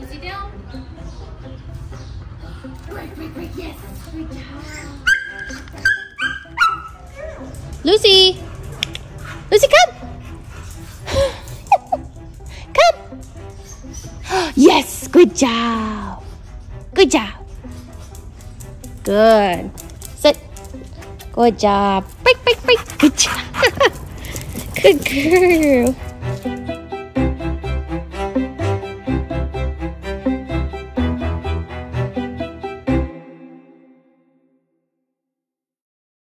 Lucy, down. Break, yes. Break down. Lucy! Lucy, come! Come! Yes! Good job! Good job! Good. Sit. Good job. Break. Good job. Good girl.